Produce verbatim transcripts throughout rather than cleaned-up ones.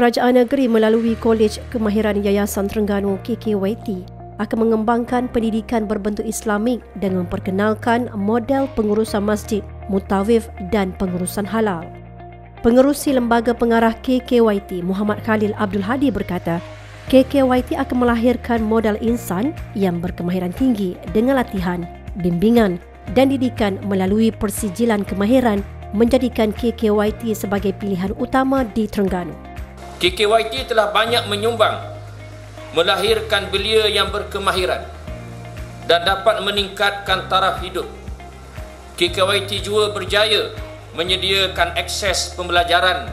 Kerajaan negeri melalui Kolej Kemahiran Yayasan Terengganu K K Y T akan mengembangkan pendidikan berbentuk Islamik dengan memperkenalkan model pengurusan masjid, mutawif dan pengurusan halal. Pengerusi Lembaga Pengarah K K Y T Muhammad Khalil Abdul Hadi berkata, K K Y T akan melahirkan modal insan yang berkemahiran tinggi dengan latihan, bimbingan dan didikan melalui persijilan kemahiran, menjadikan K K Y T sebagai pilihan utama di Terengganu. K K Y T telah banyak menyumbang melahirkan belia yang berkemahiran dan dapat meningkatkan taraf hidup. K K Y T juga berjaya menyediakan akses pembelajaran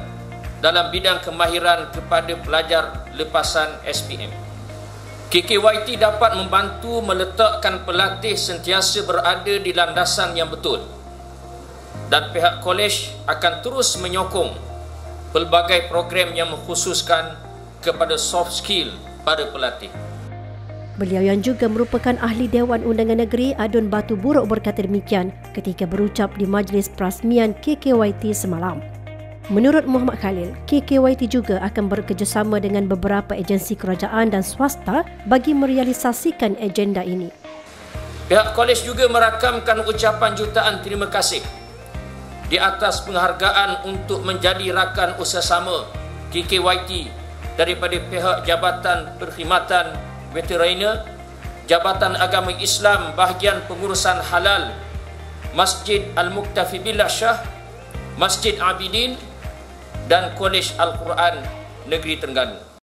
dalam bidang kemahiran kepada pelajar lepasan S P M. K K Y T dapat membantu meletakkan pelatih sentiasa berada di landasan yang betul, dan pihak kolej akan terus menyokong pelbagai program yang mengkhususkan kepada soft skill pada pelatih. Beliau yang juga merupakan ahli Dewan Undangan Negeri Adun Batu Buruk berkata demikian ketika berucap di majlis perasmian K K Y T semalam. Menurut Muhammad Khalil, K K Y T juga akan bekerjasama dengan beberapa agensi kerajaan dan swasta bagi merealisasikan agenda ini. Pihak kolej juga merakamkan ucapan jutaan terima kasih di atas penghargaan untuk menjadi rakan usahasama K K Y T daripada pihak Jabatan Perkhidmatan Veteriner, Jabatan Agama Islam bahagian pengurusan halal, Masjid Al-Muktafibillah Shah, Masjid Abidin dan Kolej Al-Quran Negeri Terengganu.